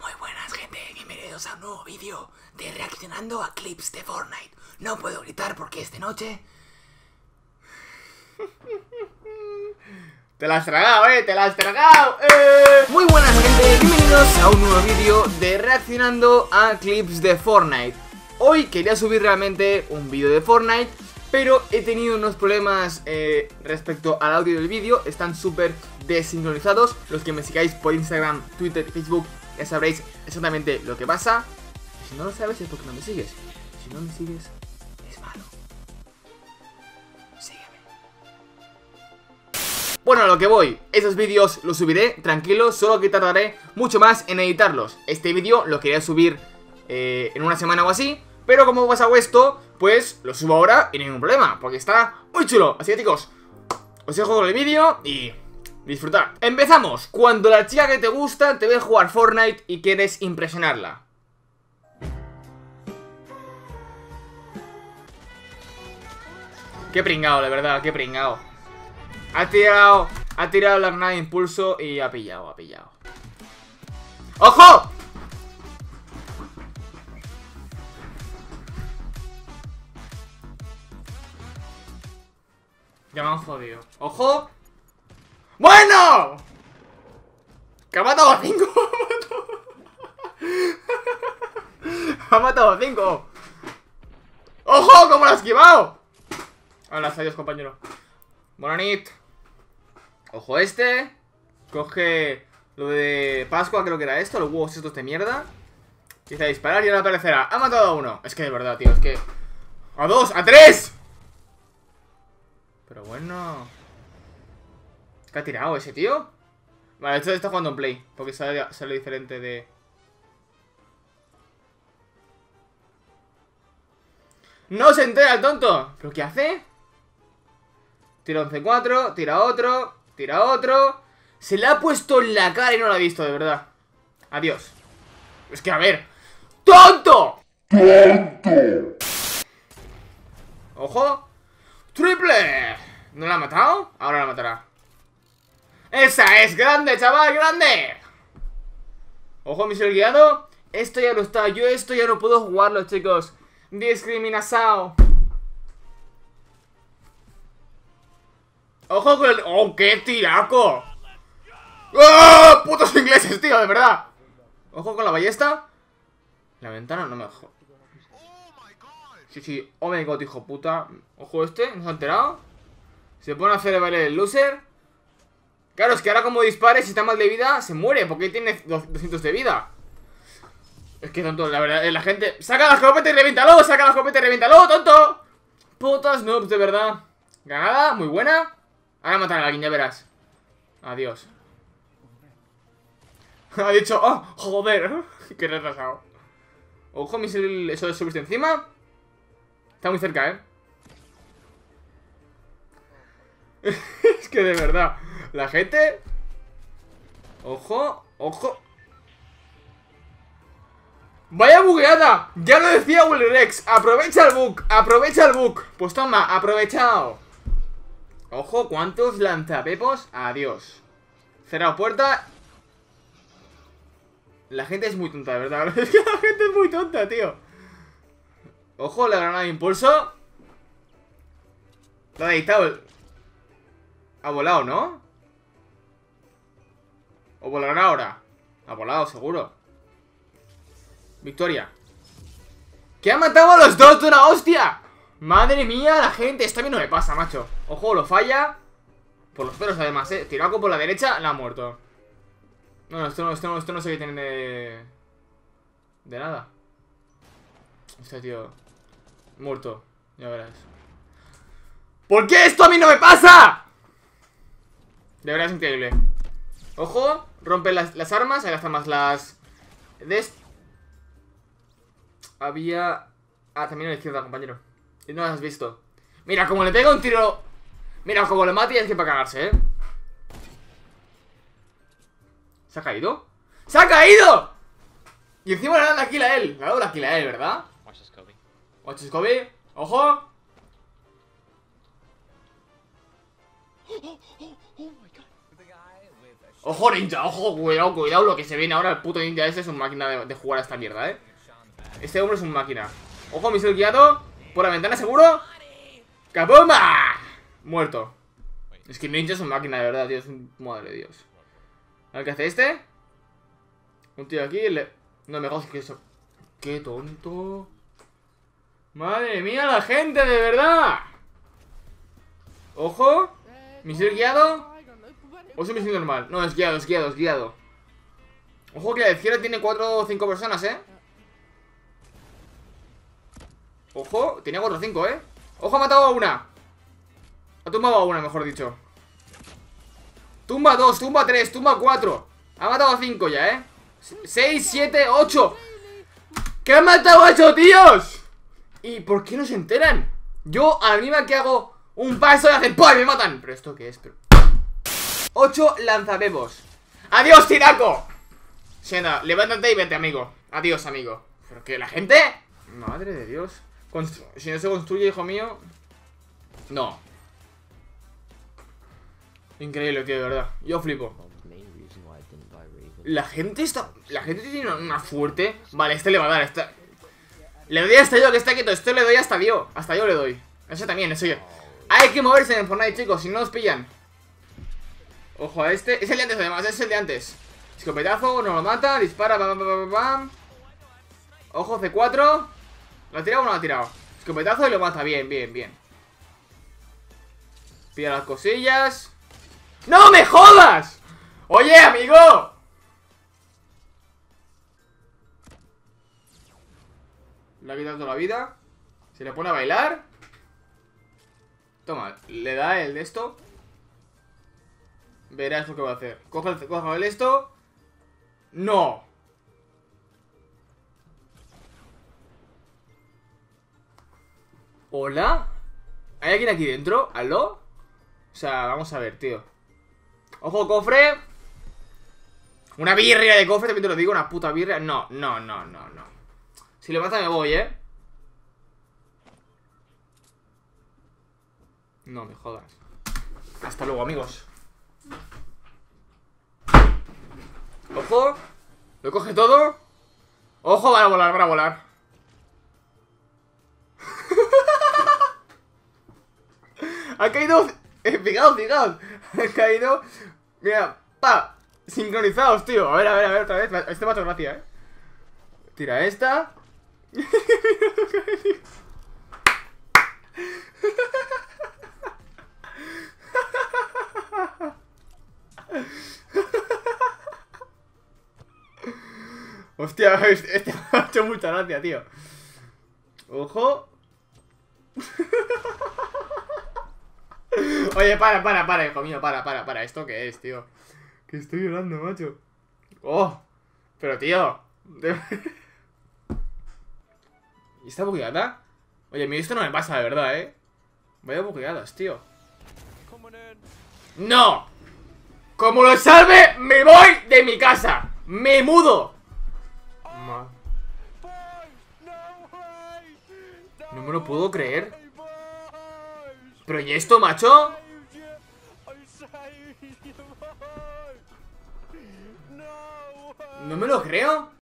Muy buenas, gente, bienvenidos a un nuevo vídeo de reaccionando a clips de Fortnite. No puedo gritar porque esta noche... ¡Te la has tragado, ¡Te la has tragado! Muy buenas, gente, bienvenidos a un nuevo vídeo de reaccionando a clips de Fortnite. Hoy quería subir realmente un vídeo de Fortnite, pero he tenido unos problemas respecto al audio del vídeo. Están súper desincronizados. Los que me sigáis por Instagram, Twitter, Facebook, ya sabréis exactamente lo que pasa. Si no lo sabes es porque no me sigues. Si no me sigues, es malo. Sígueme. Bueno, a lo que voy. Esos vídeos los subiré, tranquilo. Solo que tardaré mucho más en editarlos. Este vídeo lo quería subir en una semana o así, pero como he pasado esto, pues lo subo ahora y ningún problema, porque está muy chulo. Así que, chicos, os dejo con el vídeo y disfrutar. Empezamos. Cuando la chica que te gusta te ve jugar Fortnite y quieres impresionarla. Qué pringao, de verdad, qué pringao. Ha tirado la granada de impulso y ha pillado. ¡Ojo! Ya me han jodido. ¡Ojo! ¡Bueno! ¡Que ha matado a 5! ¡Ha matado a 5! ¡Ojo! ¡Cómo lo ha esquivado! Hola, adiós, compañero. Bonanit. Ojo este. Coge lo de Pascua, creo que era esto. Los huevos estos de mierda. Empieza a disparar y ahora aparecerá. ¡Ha matado a 1! Es que de verdad, tío, es que... ¡A 2! ¡A 3! Pero bueno... ¿Qué ha tirado ese tío? Vale, esto está jugando en play, porque sale diferente de... ¡No se entera el tonto! ¿Pero qué hace? Tira 11-4, tira otro... Se le ha puesto en la cara y no lo ha visto, de verdad. Adiós. Es que a ver... ¡Tonto! ¡Tonto! ¡Ojo! ¡Triple! ¿No la ha matado? Ahora la matará. ¡Esa es! ¡Grande, chaval! ¡Grande! Ojo, misión guiado. Esto ya no está. Yo esto ya no puedo jugarlo, chicos. Discriminación. ¡Ojo con el... ¡Oh, qué tiraco! ¡Oh! ¡Putos ingleses, tío! De verdad. Ojo con la ballesta. La ventana no me dejó. Sí, oh my god, hijo puta. Ojo este, ¿no se ha enterado? Se pone a hacer el baile del loser. Claro, es que ahora como dispare, si está mal de vida, se muere, porque tiene 200 de vida. Es que tonto, la verdad, la gente... ¡Saca la escopeta y reviéntalo! ¡Saca la escopeta y reviéntalo, tonto! Putas noobs, de verdad. Ganada, muy buena. Ahora matar a alguien, ya verás. Adiós. Ha dicho, oh, joder. Qué retrasado. Ojo, misil, eso de subirse encima. Está muy cerca, Es que de verdad, la gente... Ojo, ojo. ¡Vaya bugueada! Ya lo decía Will Rex. ¡Aprovecha el bug! ¡Aprovecha el bug! Pues toma, aprovechado. Ojo, cuántos lanzapepos. Adiós. Cerrado puerta. La gente es muy tonta, de verdad. Es que la gente es muy tonta, tío. Ojo, la granada de impulso. La ha dictado. Ha volado, ¿no? ¿O volará ahora? Ha volado, seguro. Victoria. ¡Que ha matado a los dos de una hostia! ¡Madre mía, la gente! Esto a mí no me pasa, macho. Ojo, lo falla. Por los pelos, además, ¿eh? Tiraco por la derecha, la ha muerto. No, esto no sé qué tiene de nada. Este tío... Muerto. Ya verás. ¿Por qué esto a mí no me pasa? De verdad es increíble. Ojo. Rompen las armas. Ahí las armas las... Había... Ah, también a la izquierda, compañero. Y no las has visto. Mira, como le pega un tiro... Mira, como le mata y es que para cagarse, ¿eh? ¿Se ha caído? ¡Se ha caído! Y encima le dan la kill a él. Le ha dado la kill a él, ¿verdad? Watch Scobie, ojo. Ojo ninja, ojo, cuidado, cuidado. Lo que se viene ahora, el puto ninja ese es un máquina de jugar a esta mierda, Este hombre es un máquina. Ojo, misil guiado. Por la ventana, seguro. ¡Capoma! Muerto. Es que ninja es un máquina, de verdad, tío. Es un... Madre de Dios. A ver qué hace este. Un tío aquí le... No me jodas que eso. Qué tonto. Madre mía, la gente, de verdad. Ojo. Misil guiado. O es un misil normal. No, es guiado, es guiado, es guiado. Ojo que la izquierda tiene 4 o 5 personas, Ojo, tenía 4 o 5, Ojo, ha matado a una. Ha tumbado a una, mejor dicho. Tumba 2, tumba 3, tumba 4. Ha matado a 5 ya, 6, 7, 8. ¡Que han matado a 8, tíos! ¿Y por qué no se enteran? Yo, a la misma que hago un paso y hacen ¡pum! Me matan. ¿Pero esto qué es? 8 lanzabebos. ¡Adiós, tiraco! Shenda, levántate y vete, amigo. Adiós, amigo. ¿Pero qué? ¿La gente? Madre de Dios. Si no se construye, hijo mío. No. Increíble, tío, de verdad. Yo flipo. La gente está... La gente tiene una fuerte... Vale, este le va a dar, esta... Le doy hasta yo, que está quieto. Esto le doy hasta yo. Hasta yo le doy. Ese también, eso yo. Hay que moverse en Fortnite, chicos. Si no nos pillan. Ojo a este. Es el de antes, además. Es el de antes. Escopetazo. No lo mata. Dispara. Bam, bam, bam, bam. Ojo, C4. ¿Lo ha tirado o no lo ha tirado? Escopetazo y lo mata. Bien, bien, bien. Pilla las cosillas. ¡No me jodas! ¡Oye, amigo! Le ha quitado toda la vida. Se le pone a bailar. Toma, le da el de esto. Verás lo que va a hacer. Coge el esto. ¡No! ¿Hola? ¿Hay alguien aquí dentro? ¿Aló? O sea, vamos a ver, tío. ¡Ojo, cofre! Una birria de cofre, también te lo digo. Una puta birria. No, no, no, no, no. Si lo mata me voy, No me jodas. Hasta luego, amigos. Ojo. Lo coge todo. Ojo, van a volar, van a volar. Ha caído... Fijaos, fijaos. Ha caído... Mira, pa. Sincronizados, tío. A ver, otra vez. Este macho gracia, Tira esta. Hostia, este me ha hecho mucha gracia, tío. Ojo. Oye, para, hijo mío, para. ¿Esto qué es, tío? Que estoy llorando, macho. Oh, pero tío. ¿Y esta bugueada? Oye, a mí esto no me pasa, de verdad, Vaya bugueadas, tío. ¡No! Como lo salve, me voy de mi casa. ¡Me mudo! No me lo puedo creer. ¿Pero y esto, macho? No me lo creo.